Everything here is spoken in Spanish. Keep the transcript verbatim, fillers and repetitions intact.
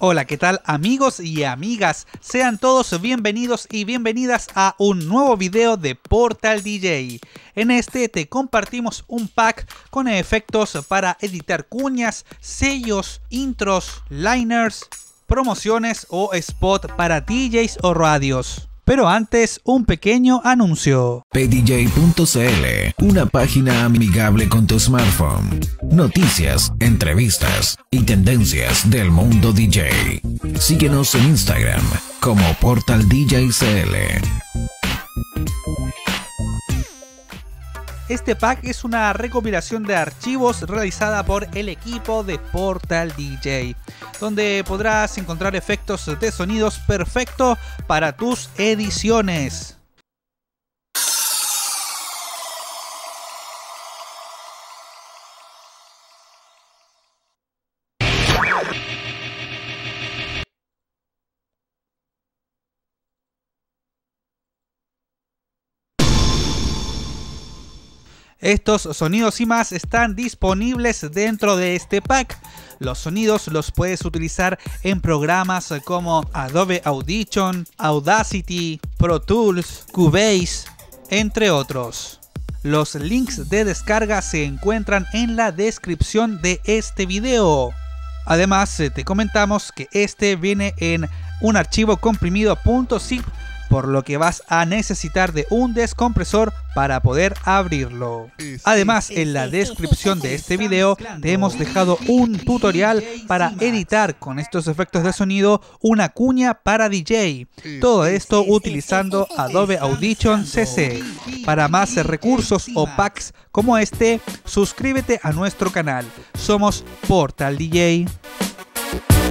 Hola, ¿qué tal amigos y amigas? Sean todos bienvenidos y bienvenidas a un nuevo video de Portal D J. En este te compartimos un pack con efectos para editar cuñas, sellos, intros, liners, promociones o spot para D Js o radios. Pero antes, un pequeño anuncio. P D J punto C L, una página amigable con tu smartphone. Noticias, entrevistas y tendencias del mundo D J. Síguenos en Instagram como Portal D J C L. Este pack es una recopilación de archivos realizada por el equipo de Portal D J, donde podrás encontrar efectos de sonidos perfectos para tus ediciones. Estos sonidos y más están disponibles dentro de este pack. Los sonidos los puedes utilizar en programas como Adobe Audition, Audacity, Pro Tools, Cubase, entre otros. Los links de descarga se encuentran en la descripción de este video. Además, te comentamos que este viene en un archivo comprimido .zip, por lo que vas a necesitar de un descompresor para poder abrirlo. Además, en la descripción de este video te hemos dejado un tutorial para editar con estos efectos de sonido una cuña para D J. Todo esto utilizando Adobe Audition C C. Para más recursos o packs como este, suscríbete a nuestro canal. Somos Portal D J.